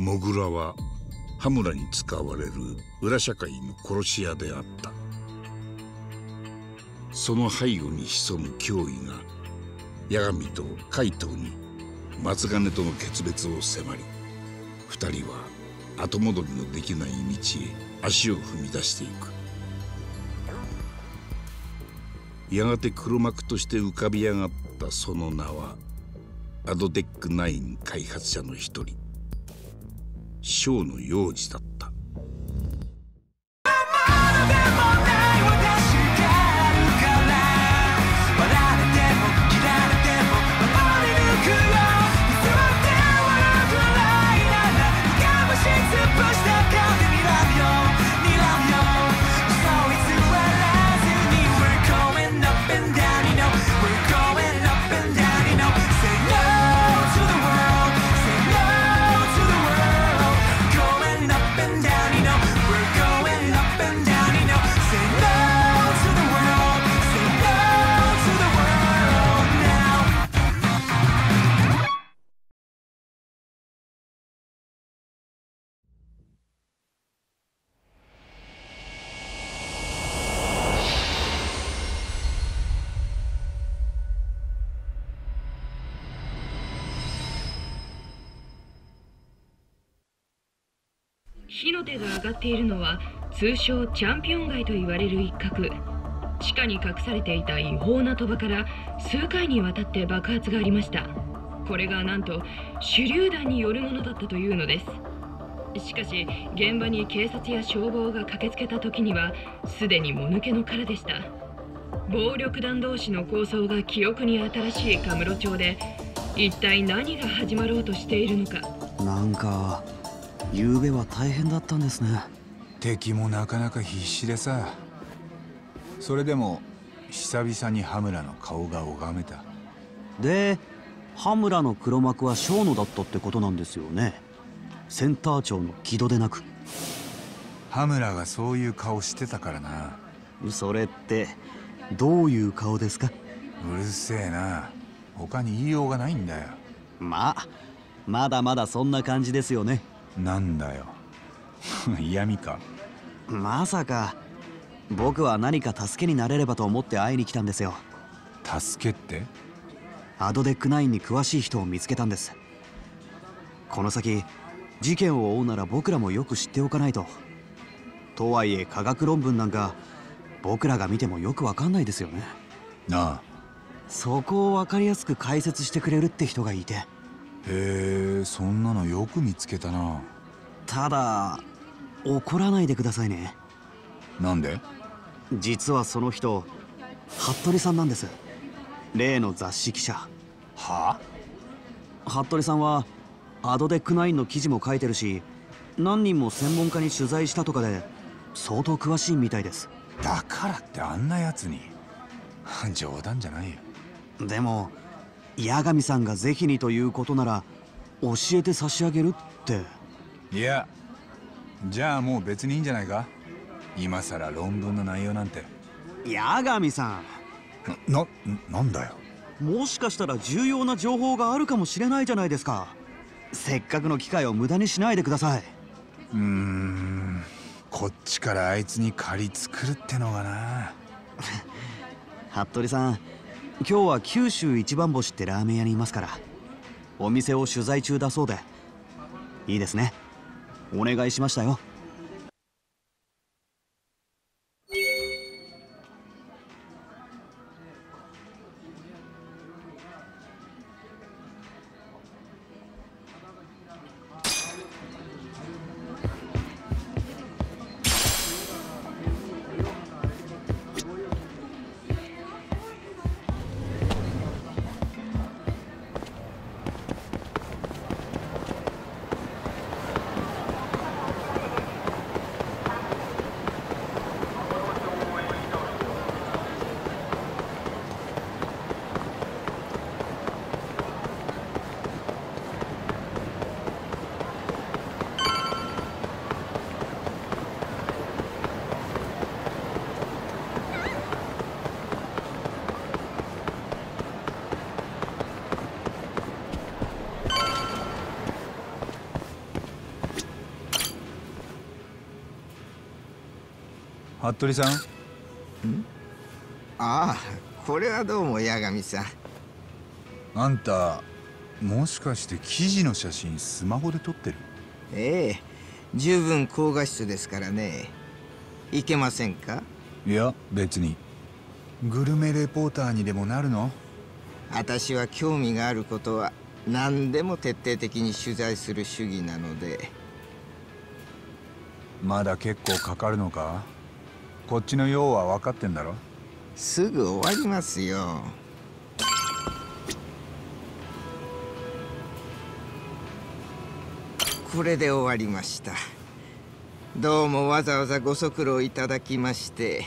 モグラは羽村に使われる裏社会の殺し屋であった。その背後に潜む脅威が八神と海東に松金との決別を迫り、二人は後戻りのできない道へ足を踏み出していく。やがて黒幕として浮かび上がったその名はアドテック9開発者の一人庄野洋二だった。火の手が上がっているのは通称チャンピオン街と言われる一角。地下に隠されていた違法な賭場から数回にわたって爆発がありました。これがなんと手榴弾によるものだったというのです。しかし現場に警察や消防が駆けつけた時にはすでにもぬけの殻でした。暴力団同士の抗争が記憶に新しい神室町で一体何が始まろうとしているのか。なんか昨夜は大変だったんですね。敵もなかなか必死でさ。それでも久々に羽村の顔が拝めた。で羽村の黒幕は庄野だったってことなんですよね。センター長の木戸でなく。羽村がそういう顔してたからな。それってどういう顔ですか？うるせえな、他に言いようがないんだよ。まあまだまだそんな感じですよね。なんだよ嫌味か。まさか僕は何か助けになれればと思って会いに来たんですよ。助けって？アドデック9に詳しい人を見つけたんです。この先事件を追うなら僕らもよく知っておかないと。とはいえ科学論文なんか僕らが見てもよくわかんないですよね。ああ、そこをわかりやすく解説してくれるって人がいて。へえ、そんなのよく見つけたな。ただ怒らないでくださいね。なんで？実はその人服部さんなんです。例の雑誌記者。はあ？服部さんはアドデック9の記事も書いてるし、何人も専門家に取材したとかで相当詳しいみたいです。だからってあんなやつに冗談じゃないよ。でも八神さんがぜひにということなら教えて差し上げるって。いや、じゃあもう別にいいんじゃないか。今さら論文の内容なんて。八神さん。なんだよ。もしかしたら重要な情報があるかもしれないじゃないですか。せっかくの機会を無駄にしないでください。こっちからあいつに借り作るってのがな。服部さん。今日は九州一番星ってラーメン屋にいますから、お店を取材中だそうで。いいですね、お願いしましたよ。服部さん。ん？ああ、これはどうも八神さん。あんた、もしかして記事の写真スマホで撮ってる？ええ、十分高画質ですからね。いけませんか？いや、別に。グルメレポーターにでもなるの？私は興味があることは何でも徹底的に取材する主義なので。まだ結構かかるのか？こっちの用は分かってんだろ？すぐ終わりますよ。これで終わりました。どうもわざわざご足労いただきまして。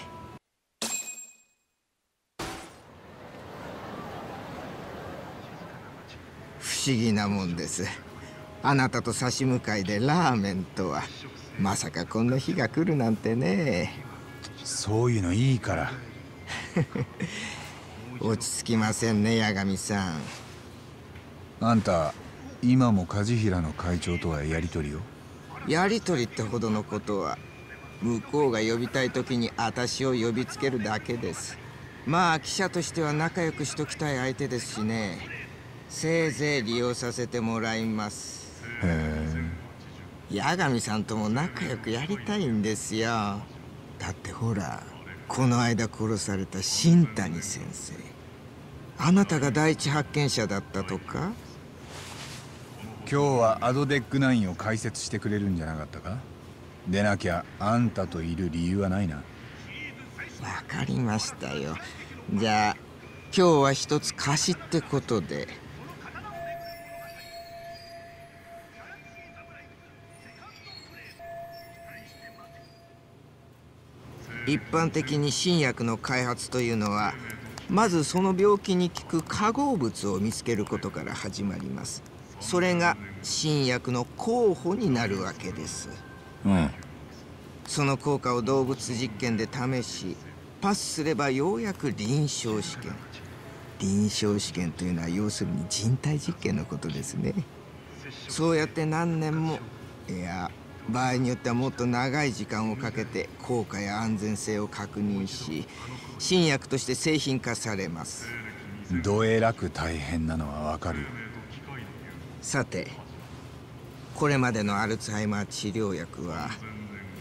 不思議なもんです。あなたと差し向かいでラーメンとは。まさかこんな日が来るなんてね。そういうのいいから。落ち着きませんね、八神さん。あんた今も梶平の会長とはやり取りを？やり取りってほどのことは。向こうが呼びたい時に私を呼びつけるだけです。まあ記者としては仲良くしときたい相手ですしね。せいぜい利用させてもらいます。へえ。八神さんとも仲良くやりたいんですよ。だってほら、この間殺された新谷先生、あなたが第一発見者だったとか。今日はアドデック9を解説してくれるんじゃなかったか？でなきゃあんたといる理由はないな。わかりましたよ。じゃあ今日は一つ貸しってことで。一般的に新薬の開発というのは、まずその病気に効く化合物を見つけることから始まります。それが新薬の候補になるわけです、うん、その効果を動物実験で試し、パスすればようやく臨床試験。臨床試験というのは要するに人体実験のことですね。そうやって何年も、いや場合によってはもっと長い時間をかけて効果や安全性を確認し、新薬として製品化されます。どえらく大変なのはわかるよ。さて、これまでのアルツハイマー治療薬は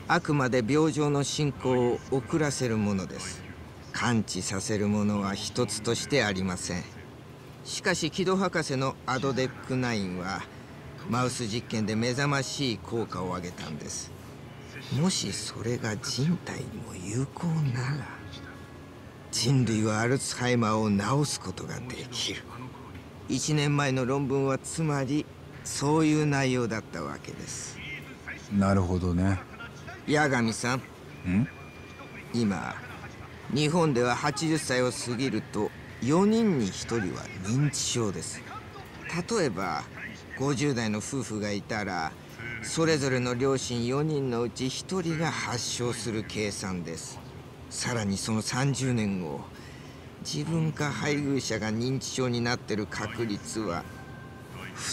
あくまで病状の進行を遅らせるものです。完治させるものは一つとしてありません。しかし木戸博士のアドデック9はマウス実験で目覚ましい効果を上げたんです。もしそれが人体にも有効なら、人類はアルツハイマーを治すことができる。1年前の論文はつまりそういう内容だったわけです。なるほどね。八神さん、今日本では80歳を過ぎると4人に1人は認知症です。例えば50代の夫婦がいたら、それぞれの両親4人のうち1人が発症する計算です。さらにその30年後、自分か配偶者が認知症になっている確率は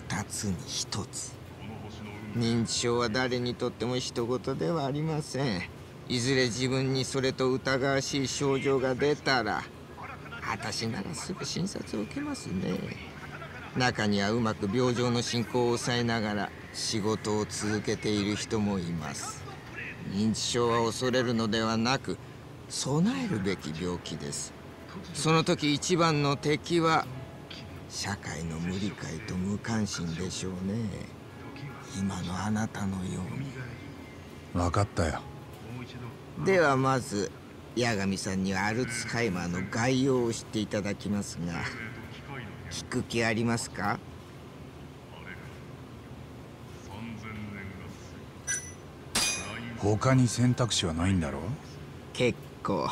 2つに1つ。認知症は誰にとっても一言ではありません。いずれ自分にそれと疑わしい症状が出たら、私ならすぐ診察を受けますね。中にはうまく病状の進行を抑えながら仕事を続けている人もいます。認知症は恐れるのではなく備えるべき病気です。その時一番の敵は社会の無理解と無関心でしょうね。今のあなたのように。分かったよ。ではまず八神さんにはアルツハイマーの概要を知っていただきますが、聞く気ありますか？他に選択肢はないんだろう？結構。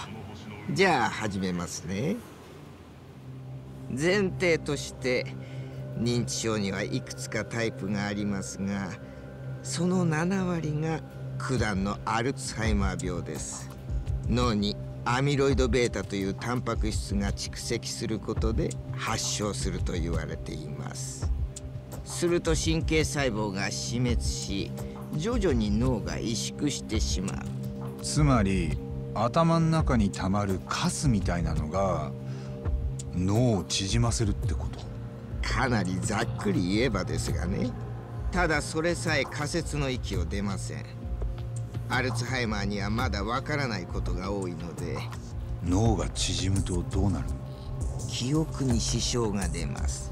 じゃあ始めますね。前提として認知症にはいくつかタイプがありますが、その7割が普段のアルツハイマー病です。脳にアミロイド β というタンパク質が蓄積することで発症すると言われています。すると神経細胞が死滅し、徐々に脳が萎縮してしまう。つまり頭の中にたまるカスみたいなのが脳を縮ませるってこと？かなりざっくり言えばですがね。ただそれさえ仮説の域を出ません。アルツハイマーにはまだわからないことが多いので。脳が縮むとどうなるの？記憶に支障が出ます。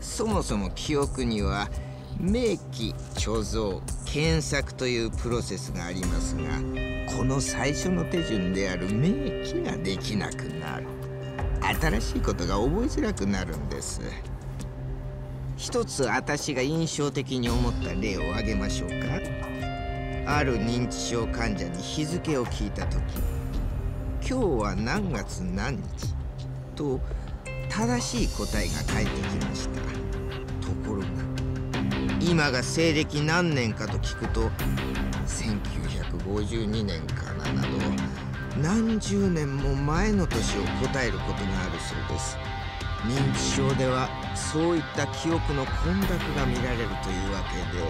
そもそも記憶には明記、貯蔵、検索というプロセスがありますが、この最初の手順である明記ができなくなる。新しいことが覚えづらくなるんです。一つ私が印象的に思った例を挙げましょうか。ある認知症患者に日付を聞いた時、今日は何月何日と正しい答えが返ってきました。ところが今が西暦何年かと聞くと、1952年かななど何十年も前の年を答えることがあるそうです。認知症ではそういった記憶の混濁が見られるというわけで、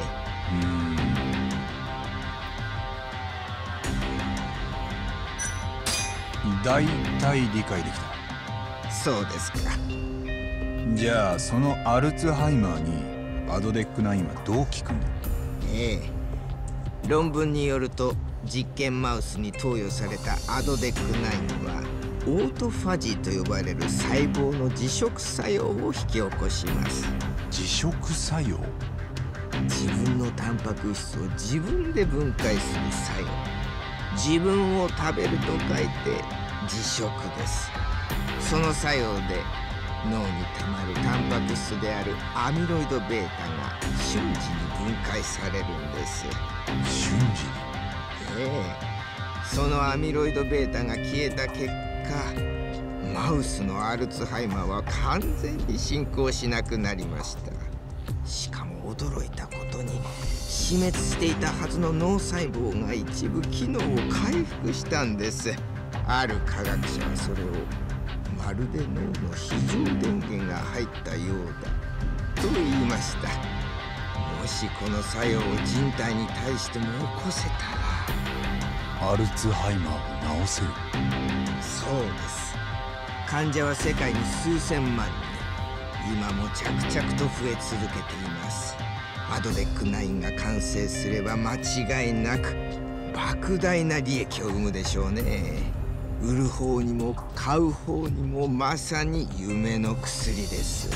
だいたい理解できた。そうですか。じゃあそのアルツハイマーにアドデック9はどう効くんだ？ええ、論文によると実験マウスに投与されたアドデック9はオートファジーと呼ばれる細胞の自食作用を引き起こします。自食作用？自分のタンパク質を自分で分解する作用。自分を食べると書いて自食です。その作用で脳にたまるタンパク質であるアミロイド β が瞬時に分解されるんです。瞬時に？ええ、そのアミロイド β が消えた結果、マウスのアルツハイマーは完全に進行しなくなりました。しかも驚いたことに、死滅していたはずの脳細胞が一部機能を回復したんです。ある科学者はそれをまるで脳の非常電源が入ったようだと言いました。もしこの作用を人体に対しても起こせたらアルツハイマーを治せる。そうです。患者は世界に数千万人、今も着々と増え続けています。アドデック9が完成すれば間違いなく莫大な利益を生むでしょうね。売る方にも買う方にもまさに夢の薬です。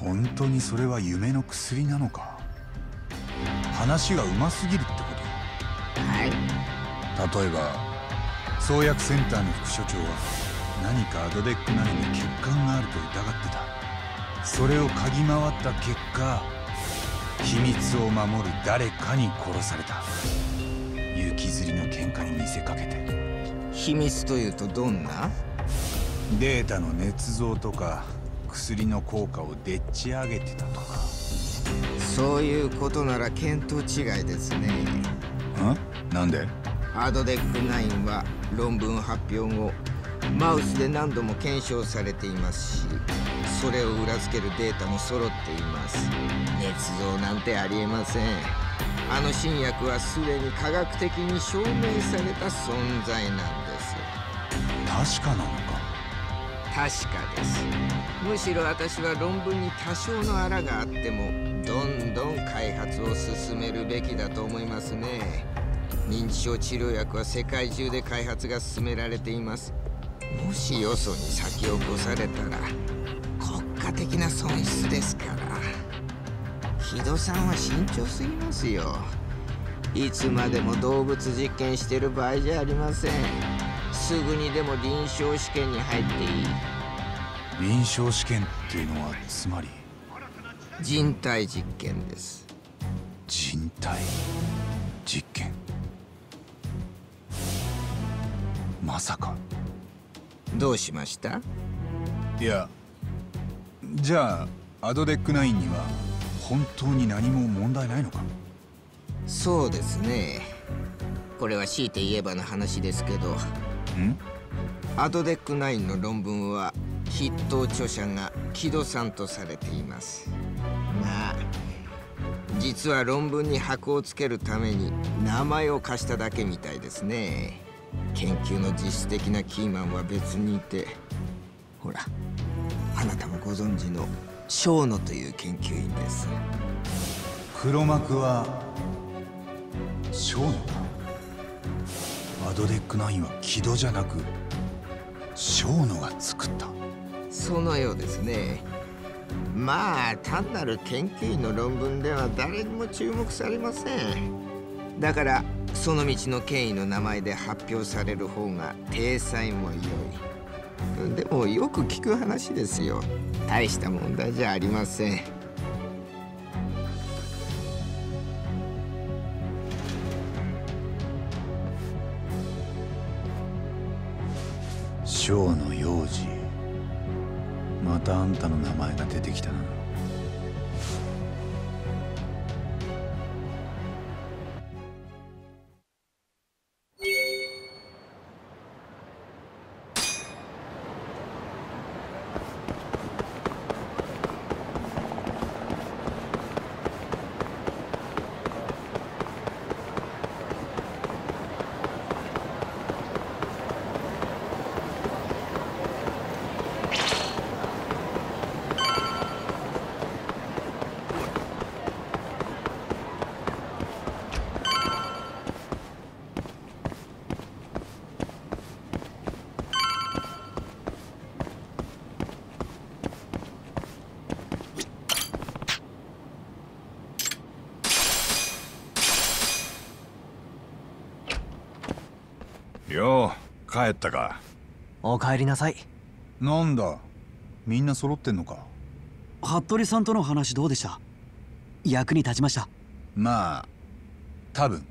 本当にそれは夢の薬なのか？話がうますぎるってこと？はい。例えば創薬センターの副所長は何かアドデック9に欠陥があると疑ってた。それを嗅ぎ回った結果、秘密を守る誰かに殺された。雪吊りの喧嘩に見せかけて。秘密というとどんな？データの捏造とか薬の効果をでっち上げてたとか。そういうことなら見当違いですね。ん？なんで？アドデック9は論文発表後、マウスで何度も検証されていますし、それを裏付けるデータも揃っています。捏造なんてありえません。あの新薬はすでに科学的に証明された存在なんです。確かなのか？確かです。むしろ私は論文に多少のあらがあってもどんどん開発を進めるべきだと思いますね。認知症治療薬は世界中で開発が進められています。もしよそに先を越されたら国家的な損失ですから。木戸さんは慎重すぎますよ。いつまでも動物実験してる場合じゃありません。すぐにでも臨床試験に入っていい。臨床試験っていうのはつまり？人体実験です。人体実験？まさか。どうしました？いや、じゃあアドデック9には本当に何も問題ないのか？そうですね。これは強いて言えばの話ですけど、アドデック9の論文は筆頭著者が木戸さんとされています。な。実は論文に箔をつけるために名前を貸しただけみたいですね。研究の実質的なキーマンは別にいて、ほらあなたもご存知の小野という研究員です。黒幕は小野か。アドデック9は木戸じゃなく小野が作った。そのようですね。まあ単なる研究員の論文では誰にも注目されません。だからその道の権威の名前で発表される方が体裁も良い。でもよく聞く話ですよ。大した問題じゃありません。小野洋二、またあんたの名前が出てきたな。よう、帰ったか。お帰りなさい。なんだ、みんな揃ってんのか。服部さんとの話どうでした？役に立ちました？まあ、多分。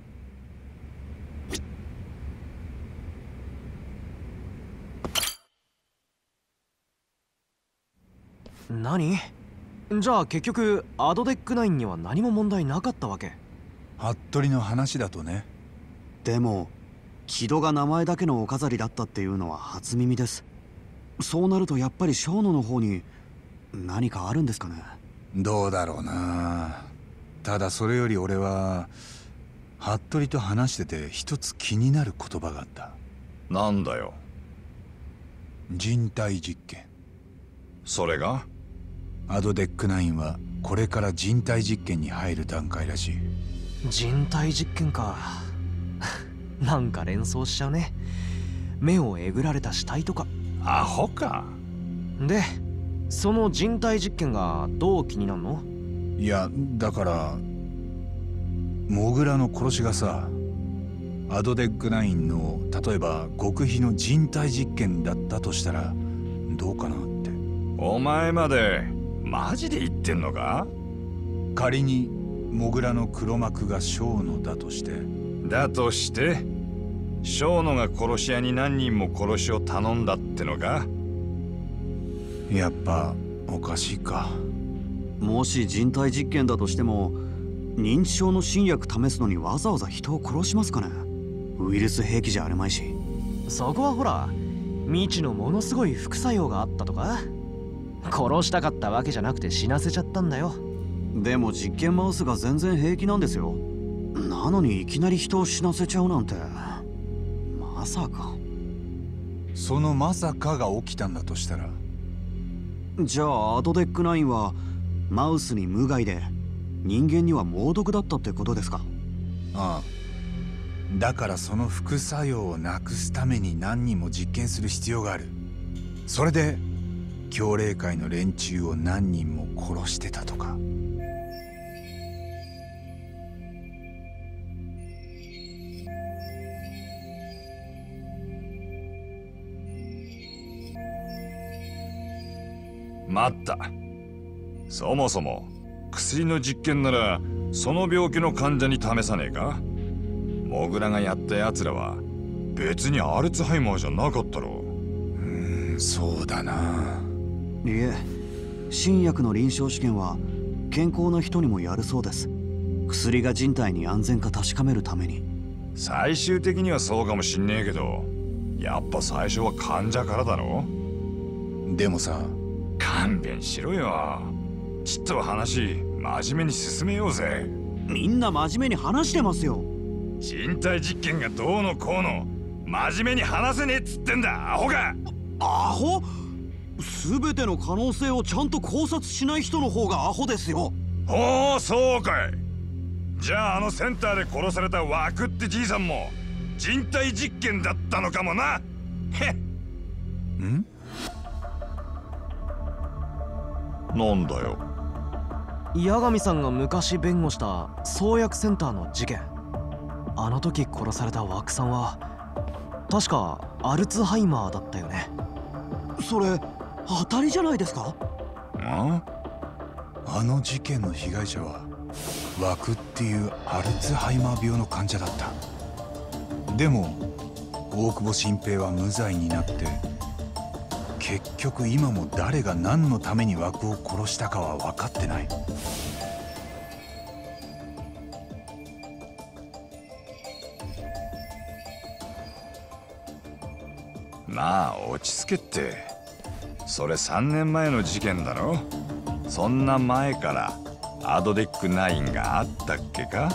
何？じゃあ結局、アドデック9には何も問題なかったわけ？服部の話だとね。でも木戸が名前だけのお飾りだったっていうのは初耳です。そうなるとやっぱり小野の方に何かあるんですかね。どうだろうな。ただそれより俺は服部と話してて一つ気になる言葉があった。なんだよ。人体実験。それがアドデック9はこれから人体実験に入る段階らしい。人体実験か。なんか連想しちゃうね。目をえぐられた死体とか。アホか。でその人体実験がどう気になるの？いやだからモグラの殺しがさ、アドデック9の例えば極秘の人体実験だったとしたらどうかなって。お前までマジで言ってんのか。仮にモグラの黒幕が小野だとして、だとして小野が殺し屋に何人も殺しを頼んだってのか。やっぱおかしいか。もし人体実験だとしても認知症の新薬試すのにわざわざ人を殺しますかね。ウイルス兵器じゃあるまいし。そこはほら未知のものすごい副作用があったとか、殺したかったわけじゃなくて死なせちゃったんだよ。でも実験マウスが全然平気なんですよ。なのにいきなり人を死なせちゃうなんて。まさか。そのまさかが起きたんだとしたら、じゃあアドデック9はマウスに無害で人間には猛毒だったってことですか。ああ、だからその副作用をなくすために何人も実験する必要がある。それで教令会の連中を何人も殺してたとか。待った。そもそも薬の実験ならその病気の患者に試さねえか。モグラがやったやつらは別にアルツハイマーじゃなかったろう。そうだな。いえ、新薬の臨床試験は健康な人にもやるそうです。薬が人体に安全か確かめるために。最終的にはそうかもしんねえけど、やっぱ最初は患者からだろ。でもさ、勘弁しろよ。ちっとは話真面目に進めようぜ。みんな真面目に話してますよ。人体実験がどうのこうの、真面目に話せねえっつってんだ、アホが。アホ？全ての可能性をちゃんと考察しない人の方がアホですよ。ほう、そうかい。じゃああのセンターで殺された枠ってじいさんも人体実験だったのかもな。へっ。ん？なんだよ。八神さんが昔弁護した創薬センターの事件、あの時殺された枠さんは確かアルツハイマーだったよね。それ当たりじゃないですか。ああ、あの事件の被害者は枠っていうアルツハイマー病の患者だった。でも大久保新平は無罪になって、結局今も誰が何のために枠を殺したかは分かってない。まあ落ち着けって。それ3年前の事件だろ。そんな前からアドデック9があったっけか。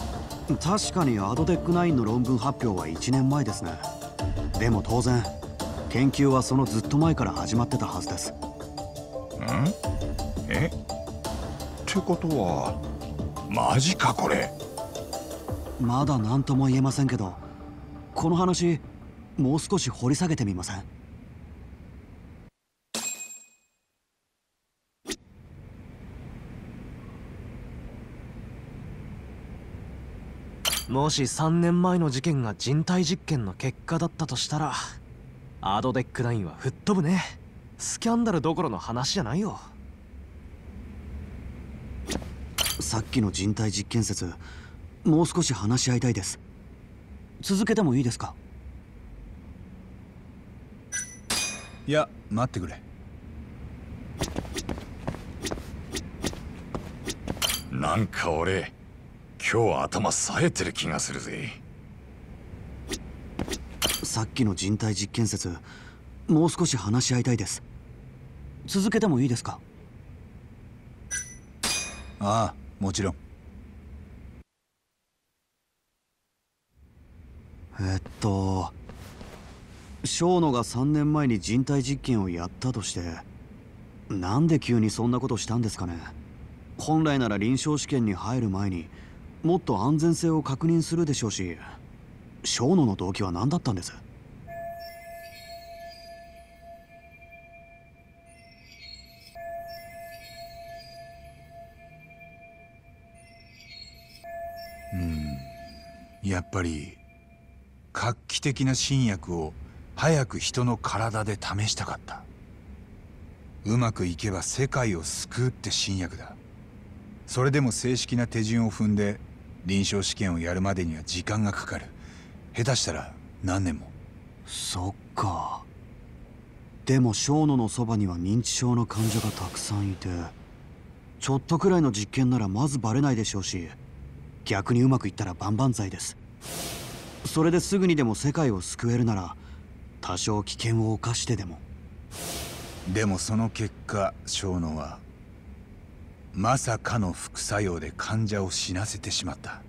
確かにアドデック9の論文発表は1年前ですね。でも当然研究はそのずっと前から始まってたはずです。ん？え？ってことはマジかこれ。まだ何とも言えませんけど、この話もう少し掘り下げてみません？もし3年前の事件が人体実験の結果だったとしたら、アドデック9は吹っ飛ぶね。スキャンダルどころの話じゃないよ。さっきの人体実験説、もう少し話し合いたいです。続けてもいいですか？いや、待ってくれ。なんか俺、今日は頭冴えてる気がするぜ。さっきの人体実験説、もう少し話し合いたいです。続けてもいいですか？ああ、もちろん。小野が3年前に人体実験をやったとして、なんで急にそんなことしたんですかね。本来なら臨床試験に入る前にもっと安全性を確認するでしょうし、小野の動機は何だったんです？やっぱり画期的な新薬を早く人の体で試したかった。うまくいけば世界を救うって新薬だ。それでも正式な手順を踏んで臨床試験をやるまでには時間がかかる。下手したら何年も。そっか。でも小野のそばには認知症の患者がたくさんいて、ちょっとくらいの実験ならまずバレないでしょうし、逆にうまくいったら万々歳です。それですぐにでも世界を救えるなら多少危険を冒してでも。でもその結果、小野はまさかの副作用で患者を死なせてしまった。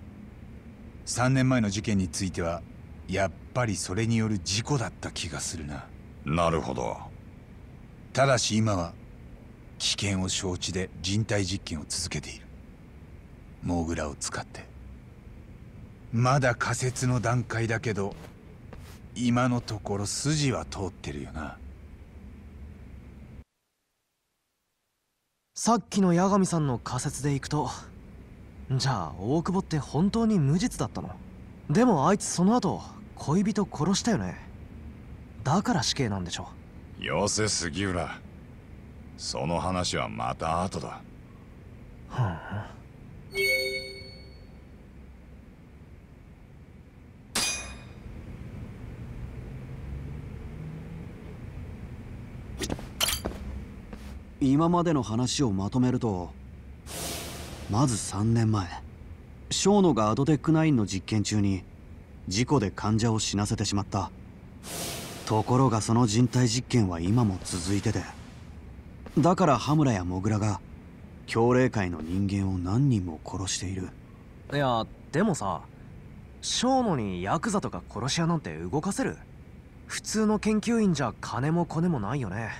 3年前の事件についてはやっぱりそれによる事故だった気がするな。なるほど。ただし今は危険を承知で人体実験を続けている。モグラを使って。まだ仮説の段階だけど今のところ筋は通ってるよな。さっきの八神さんの仮説でいくと、じゃあ大久保って本当に無実だったの？でもあいつその後恋人殺したよね。だから死刑なんでしょ。よせ杉浦、その話はまた後だ。今までの話をまとめると、まず3年前、小野がアドデック9の実験中に事故で患者を死なせてしまった。ところがその人体実験は今も続いてて、だから羽村やモグラが教令会の人間を何人も殺している。いやでもさ、正野にヤクザとか殺し屋なんて動かせる？普通の研究員じゃ金もコネもないよね。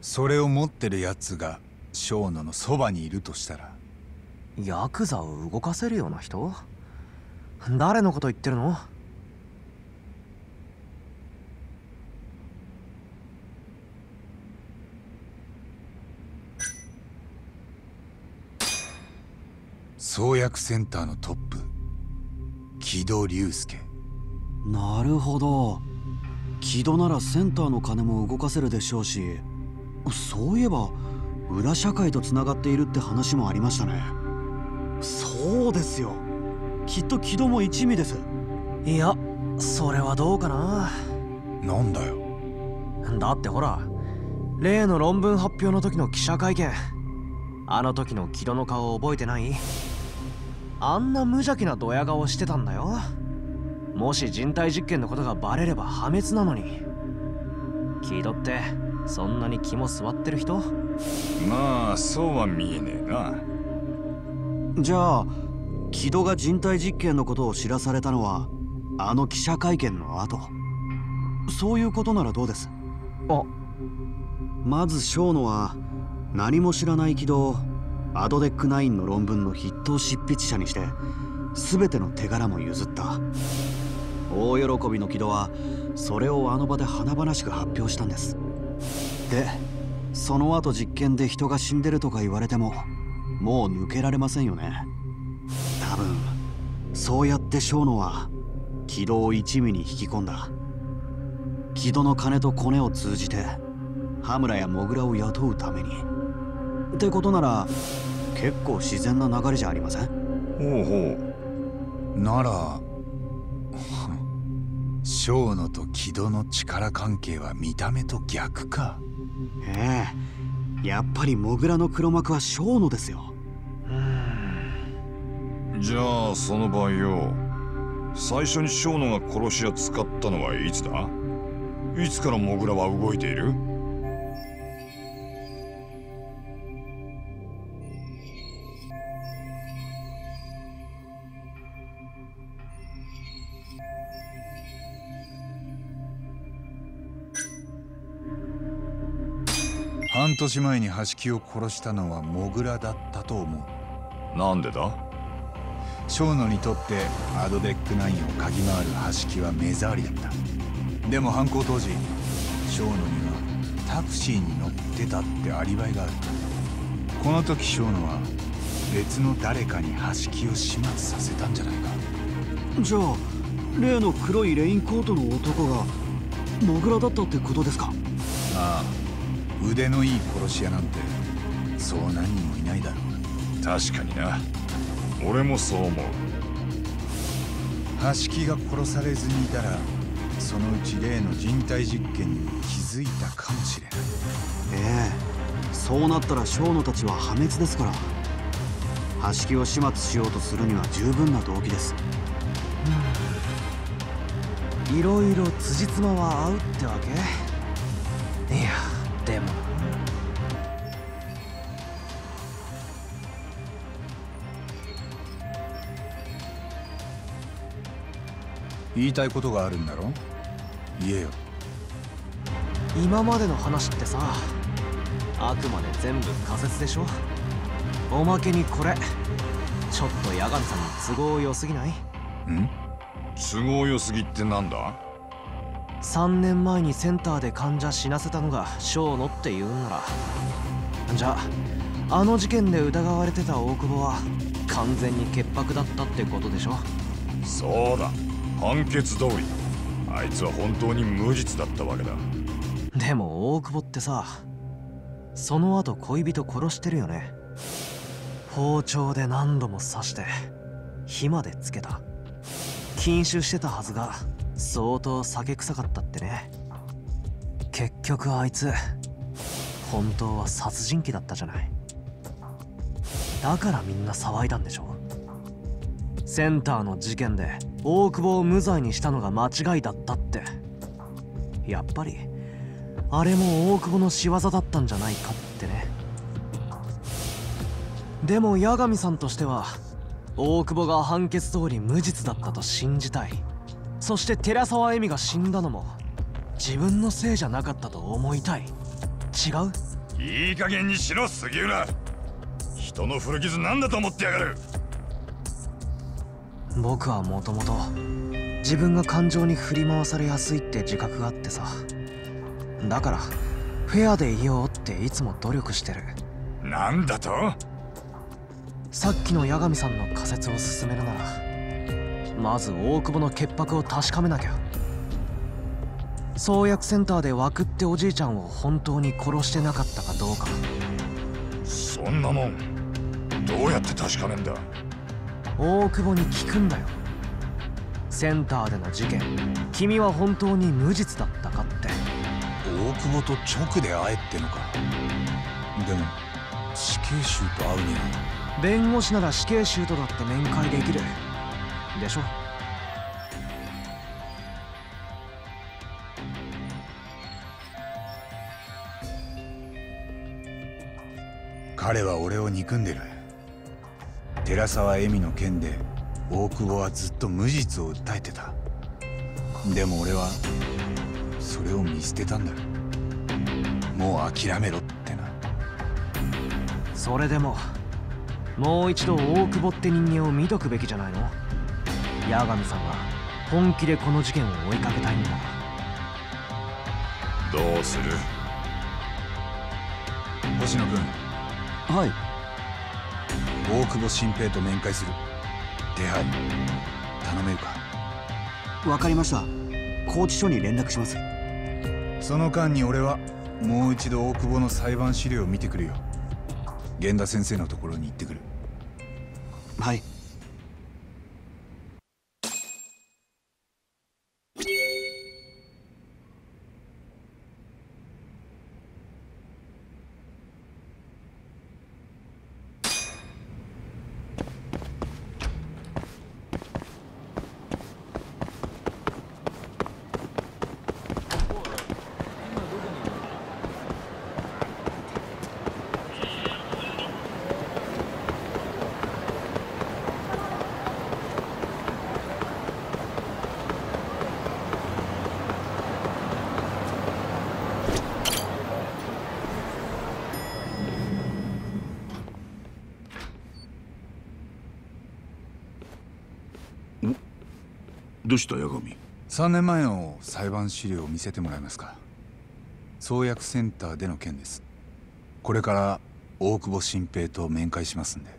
それを持ってるやつが正野のそばにいるとしたら、ヤクザを動かせるような人？誰のこと言ってるの？創薬センターのトップ、木戸龍介。なるほど、木戸ならセンターの金も動かせるでしょうし、そういえば裏社会とつながっているって話もありましたね。そうですよ、きっと木戸も一味です。いやそれはどうかな。なんだよ。だってほら、例の論文発表の時の記者会見、あの時の木戸の顔覚えてない？あんな無邪気なドヤ顔してたんだよ。もし人体実験のことがバレれば破滅なのに。木戸ってそんなに気も据わってる人？まあそうは見えねえな。じゃあ木戸が人体実験のことを知らされたのはあの記者会見の後。そういうことならどうです？あ、まず正野は何も知らない木戸をアドデック9の論文の筆頭執筆者にして、全ての手柄も譲った。大喜びの木戸はそれをあの場で華々しく発表したんです。でその後実験で人が死んでるとか言われても、もう抜けられませんよね。多分そうやって正野は木戸を一味に引き込んだ。木戸の金とコネを通じて羽村やモグラを雇うためにってことなら、結構自然な流れじゃありません？ほうほう、なら正野と木戸の力関係は見た目と逆か。ええ、やっぱりモグラの黒幕は正野ですよ。じゃあその場合よ、最初に正野が殺し屋使ったのはいつだ？いつからモグラは動いている？半年前に橋木を殺したのはモグラだったと思う。なんでだ？正野にとってアドデック9を嗅ぎ回る橋木は目障りだった。でも犯行当時、正野にはタクシーに乗ってたってアリバイがある。この時正野は別の誰かに橋木を始末させたんじゃないか。じゃあ例の黒いレインコートの男がモグラだったってことですか？ああ、腕のいい殺し屋なんてそう何人もいないだろう。確かにな、俺もそう思う。橋木が殺されずにいたら、そのうち例の人体実験に気づいたかもしれない。ええ、そうなったら正野たちは破滅ですから、橋木を始末しようとするには十分な動機です。いろいろ辻褄は合うってわけ？いやでも言いたいことがあるんだろ？言えよ。今までの話ってさ、あくまで全部仮説でしょ。おまけにこれちょっと八神さんに都合良すぎない？ん？都合良すぎってなんだ？3年前にセンターで患者死なせたのが正野って言うなら、じゃああの事件で疑われてた大久保は完全に潔白だったってことでしょ？そうだ、判決通りあいつは本当に無実だったわけだ。でも大久保ってさ、その後恋人殺してるよね。包丁で何度も刺して火までつけた。禁酒してたはずが相当酒臭かったってね。結局あいつ本当は殺人鬼だったじゃない。だからみんな騒いだんでしょ。センターの事件で大久保を無罪にしたのが間違いだったって、やっぱりあれも大久保の仕業だったんじゃないかってね。でも八神さんとしては大久保が判決通り無実だったと信じたい。そして寺沢恵美が死んだのも自分のせいじゃなかったと思いたい。違う？いい加減にしろ杉浦。人の古傷なんだと思ってやがる。僕はもともと自分が感情に振り回されやすいって自覚があってさ。だからフェアでいようっていつも努力してる。なんだと？さっきの八神さんの仮説を進めるならまず大久保の潔白を確かめなきゃ。創薬センターでワクっておじいちゃんを本当に殺してなかったかどうか。そんなもんどうやって確かめんだ。大久保に聞くんだよ。センターでの事件、君は本当に無実だったかって。大久保と直で会えってのか。でも死刑囚と会うには。弁護士なら死刑囚とだって面会できるでしょ。彼は俺を憎んでる。寺沢恵美の件で大久保はずっと無実を訴えてた。でも俺はそれを見捨てたんだ。もう諦めろってな。それでももう一度大久保って人間を見とくべきじゃないの。八神さんは本気でこの事件を追いかけたいんだ。どうする？星野君。はい。大久保新平と面会する。手配頼めるか。わかりました。拘置所に連絡します。その間に俺はもう一度大久保の裁判資料を見てくるよ。源田先生のところに行ってくる。はい。どうした八神。3年前の裁判資料を見せてもらえますか。創薬センターでの件です。これから大久保新平と面会しますんで。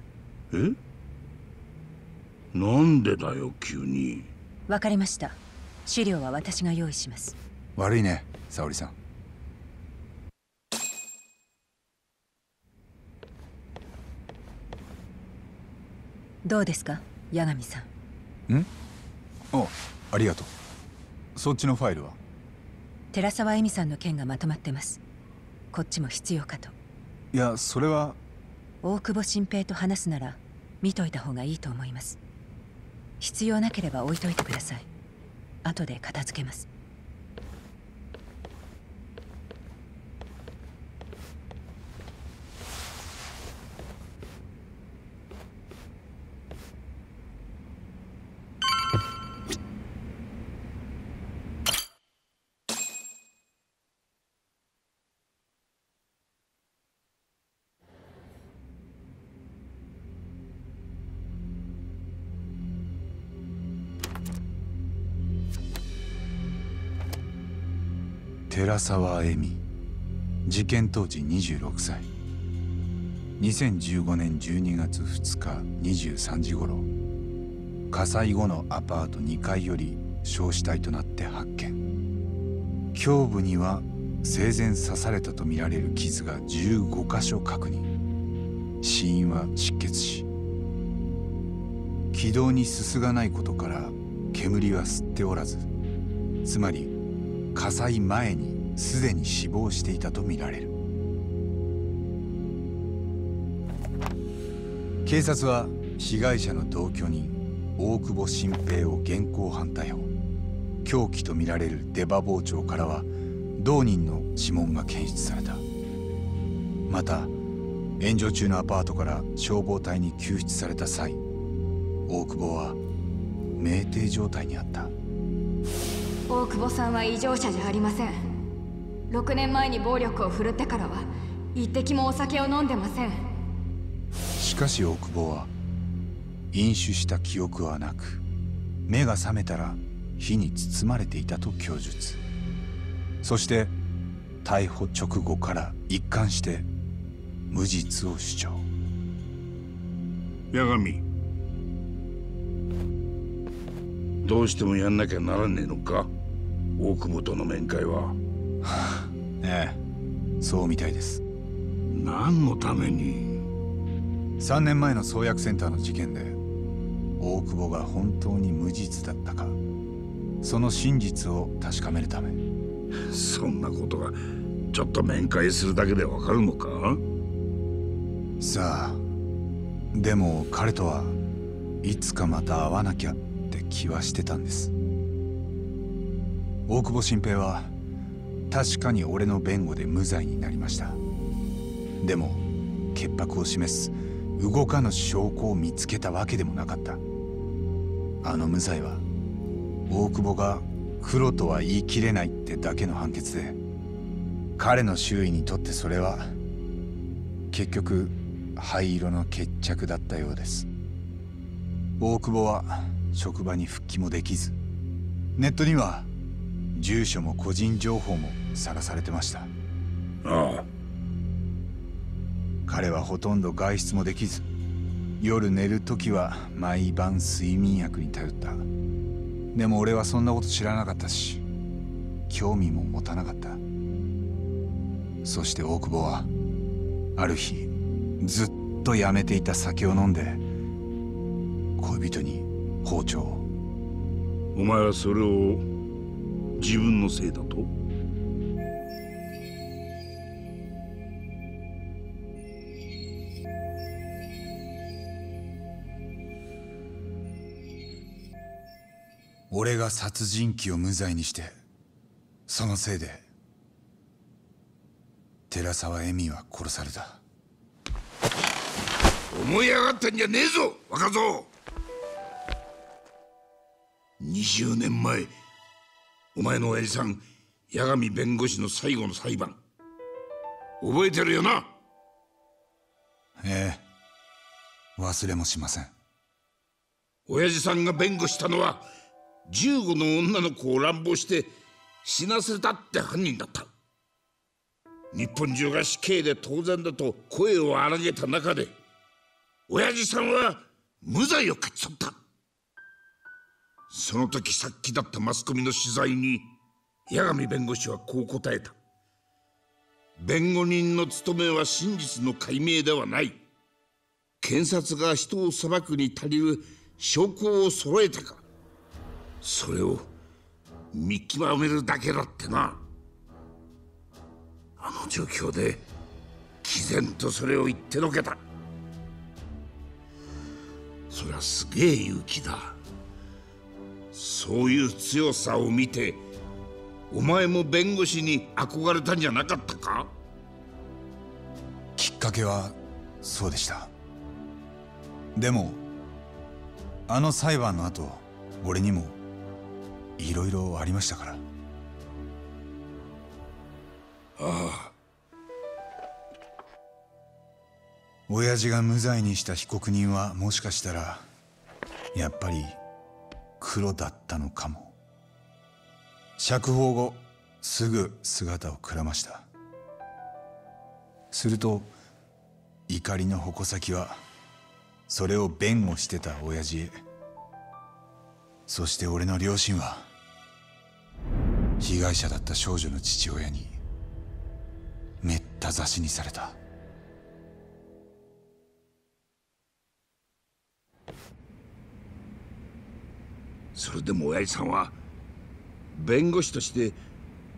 え？なんでだよ急に。わかりました。資料は私が用意します。悪いね沙織さん。どうですか八神さん。お、ありがとう。そっちのファイルは？寺沢恵美さんの件がまとまってます。こっちも必要かと。いやそれは。大久保新平と話すなら見といた方がいいと思います。必要なければ置いといてください。後で片付けます。寺沢恵美、事件当時26歳。2015年12月2日23時頃、火災後のアパート2階より焼死体となって発見。胸部には生前刺されたとみられる傷が15箇所確認。死因は失血死。気道にすすがないことから煙は吸っておらず、つまり火災前にすでに死亡していたとみられる。警察は被害者の同居人大久保新平を現行犯逮捕。凶器とみられる出刃包丁からは同人の指紋が検出された。また炎上中のアパートから消防隊に救出された際、大久保は酩酊状態にあった。大久保さんは異常者じゃありません。6年前に暴力を振るってからは一滴もお酒を飲んでません。しかし大久保は飲酒した記憶はなく、目が覚めたら火に包まれていたと供述。そして逮捕直後から一貫して無実を主張。八神、どうしてもやんなきゃならねえのか、大久保との面会は。はあ、ええ、そうみたいです。何のために？3年前の創薬センターの事件で大久保が本当に無実だったか、その真実を確かめるため。そんなことがちょっと面会するだけでわかるのか？さあ、でも彼とはいつかまた会わなきゃって気はしてたんです。大久保新平は確かに俺の弁護で無罪になりました。でも潔白を示す動かぬ証拠を見つけたわけでもなかった。あの無罪は大久保が黒とは言い切れないってだけの判決で、彼の周囲にとってそれは結局灰色の決着だったようです。大久保は職場に復帰もできず、ネットには住所も個人情報もさらされてました。ああ、彼はほとんど外出もできず、夜寝るときは毎晩睡眠薬に頼った。でも俺はそんなこと知らなかったし、興味も持たなかった。そして大久保はある日、ずっとやめていた酒を飲んで恋人に包丁を。お前はそれを自分のせいだと？俺が殺人鬼を無罪にして、そのせいで寺沢恵美は殺された。思い上がったんじゃねえぞ若造。20年前、お前の親父さん八神弁護士の最後の裁判、覚えてるよな？ええ、忘れもしません。親父さんが弁護したのは15の女の子を乱暴して死なせたって犯人だった。日本中が死刑で当然だと声を荒げた中で、親父さんは無罪を勝ち取った。その時さっきだったマスコミの取材に八神弁護士はこう答えた。弁護人の務めは真実の解明ではない、検察が人を裁くに足りる証拠を揃えたか、それを見極めるだけだってな。あの状況で毅然とそれを言ってのけた、そりゃすげえ勇気だ。そういう強さを見てお前も弁護士に憧れたんじゃなかったか？きっかけはそうでした。でもあの裁判の後、俺にもいろいろありましたから。ああ、親父が無罪にした被告人はもしかしたらやっぱり黒だったのかも。釈放後すぐ姿をくらました。すると怒りの矛先はそれを弁護してた親父へ、そして俺の両親は被害者だった少女の父親にめった刺しにされた。それでも親父さんは弁護士として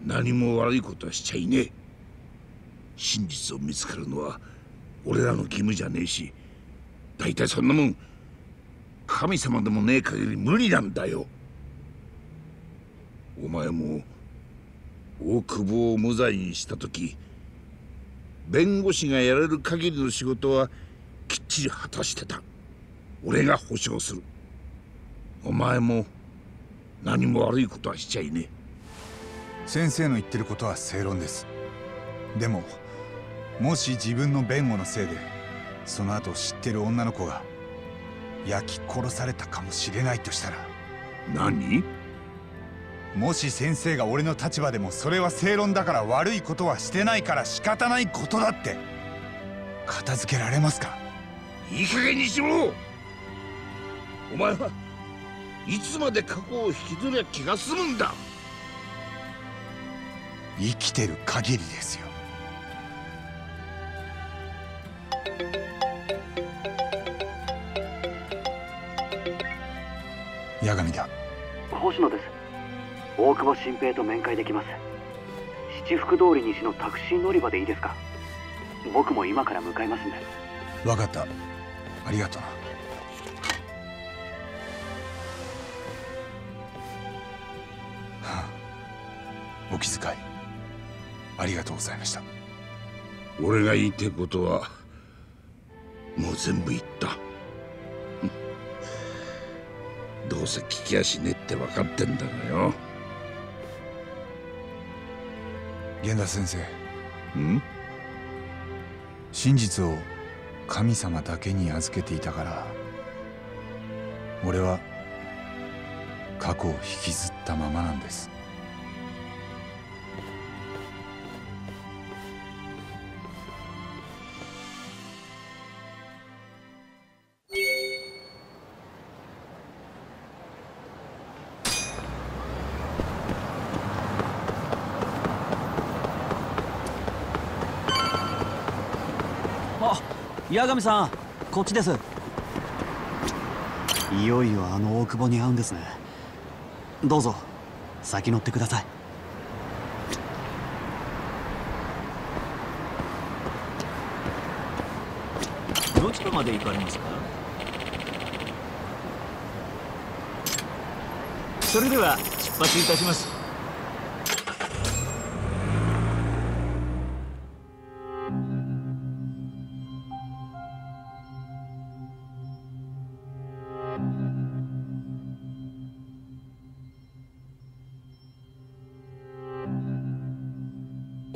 何も悪いことはしちゃいねえ。真実を見つけるのは俺らの義務じゃねえし、大体そんなもん神様でもねえ限り無理なんだよ。お前も大久保を無罪にした時、弁護士がやれる限りの仕事はきっちり果たしてた。俺が保証する。お前も何も悪いことはしちゃいねえ。先生の言ってることは正論です。でももし自分の弁護のせいでその後知ってる女の子が焼き殺されたかもしれないとしたら。何？もし先生が俺の立場でも、それは正論だから、悪いことはしてないから仕方ないことだって片付けられますか？いい加減にしろ。お前はいつまで過去を引きずりゃ気が済むんだ。生きてる限りですよ。八神だ。星野です。大久保新平と面会できます。七福通り西のタクシー乗り場でいいですか？僕も今から向かいますんで。分かった。ありがとうな。お気遣いありがとうございました。俺が言いたいことはもう全部言ったどうせ聞きやしねえって分かってんだがよ。源田先生、真実を神様だけに預けていたから俺は過去を引きずったままなんです。八神さん、こっちです。いよいよあの大久保に会うんですね。どうぞ先乗ってください。どちらまで行かれますか？それでは出発いたします。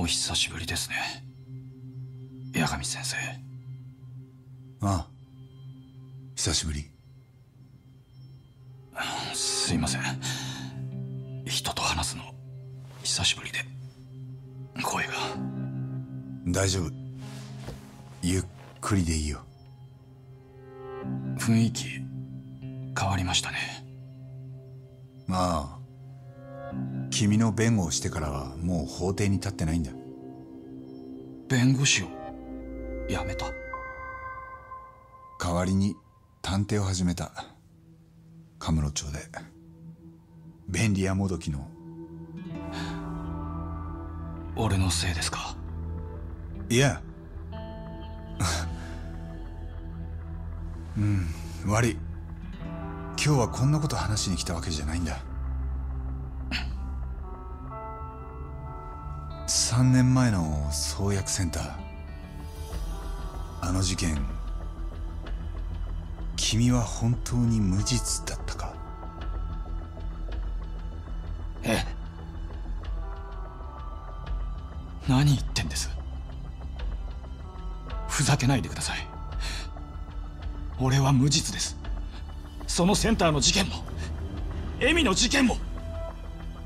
久しぶりですね、八神先生。ああ、久しぶり。すいません、人と話すの久しぶりで声が。大丈夫、ゆっくりでいいよ。雰囲気変わりましたね。ああ、君の弁護をしてからはもう法廷に立ってないんだ。弁護士を辞めた。代わりに探偵を始めた。神室町で便利屋もどきの。俺のせいですか？いや悪い。今日はこんなこと話しに来たわけじゃないんだ。3年前の創薬センター、あの事件、君は本当に無実だったか？ええ。何言ってんです。ふざけないでください。俺は無実です。そのセンターの事件も恵美の事件も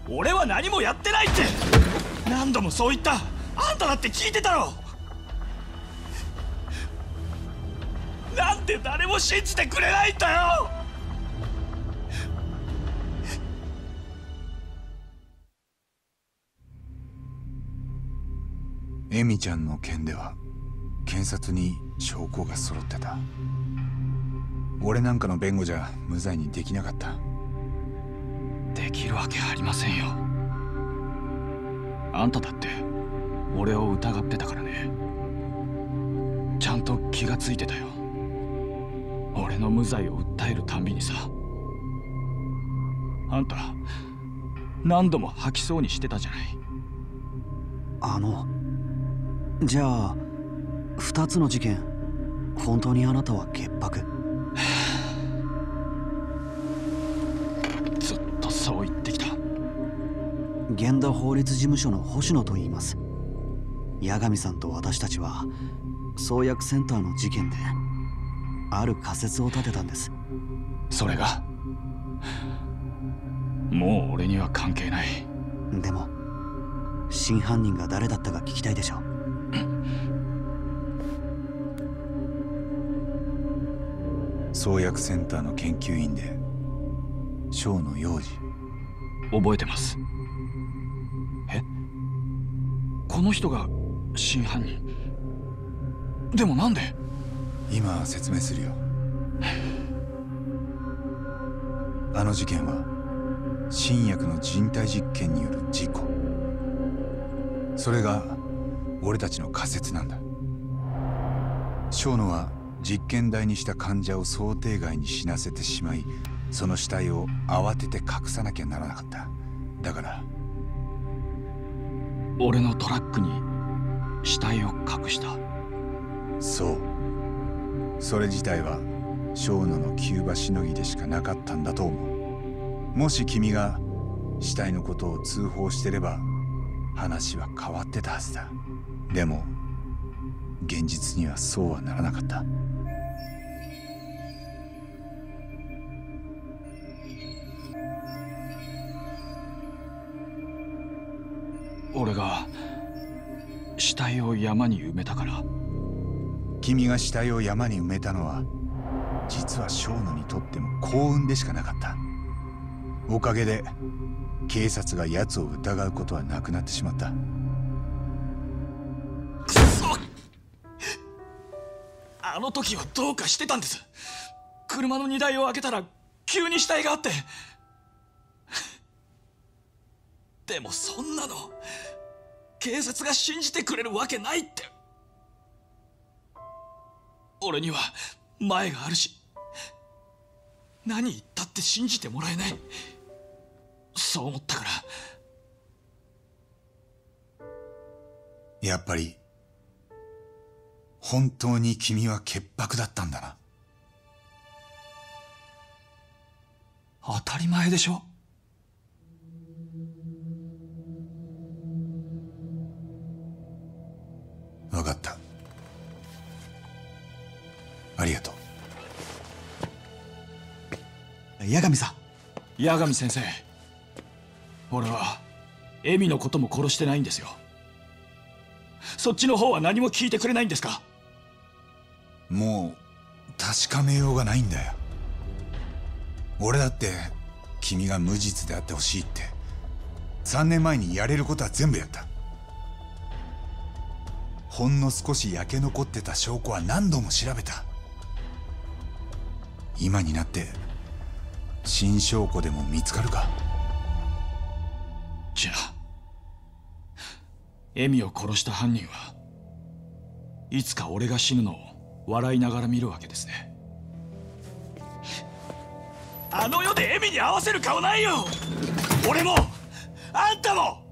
俺は何もやってないって。何度もそう言った。あんただって聞いてたろ。なんで誰も信じてくれないんだよ。エミちゃんの件では検察に証拠が揃ってた。俺なんかの弁護じゃ無罪にできなかった。できるわけありませんよ。あんただって俺を疑ってたからね。ちゃんと気がついてたよ。俺の無罪を訴えるたんびにさ、あんた何度も吐きそうにしてたじゃない。じゃあ2つの事件、本当にあなたは潔白。ずっとそう言ってきた。現田法律事務所の星野と言います。八神さんと私たちは創薬センターの事件である仮説を立てたんです。それがもう俺には関係ない。でも真犯人が誰だったか聞きたいでしょう。創薬センターの研究員で生野陽次。覚えてます。え、この人が真犯人？でもなんで？今説明するよ。あの事件は新薬の人体実験による事故。それが俺たちの仮説なんだ。生野は実験台にした患者を想定外に死なせてしまい、その死体を慌てて隠さなきゃならなかった。だから俺のトラックに死体を隠した。そう、それ自体は生野の急場しのぎでしかなかったんだと思う。もし君が死体のことを通報してれば話は変わってたはずだ。でも現実にはそうはならなかった。俺が死体を山に埋めたから。君が死体を山に埋めたのは実は生野にとっても幸運でしかなかった。おかげで警察が奴を疑うことはなくなってしまった。くそっ、あの時はどうかしてたんです。車の荷台を開けたら急に死体があって。でもそんなの警察が信じてくれるわけないって。俺には前があるし、何言ったって信じてもらえない、そう思ったから。やっぱり本当に君は潔白だったんだな。当たり前でしょ。分かった、ありがとう。八神さん。八神先生、俺は恵美のことも殺してないんですよ。そっちの方は何も聞いてくれないんですか？もう確かめようがないんだよ。俺だって君が無実であってほしいって3年前にやれることは全部やった。ほんの少し焼け残ってた証拠は何度も調べた。今になって新証拠でも見つかるか？じゃあ恵美を殺した犯人はいつか俺が死ぬのを笑いながら見るわけですね。あの世で恵美に合わせる顔ないよ。俺もあんたも。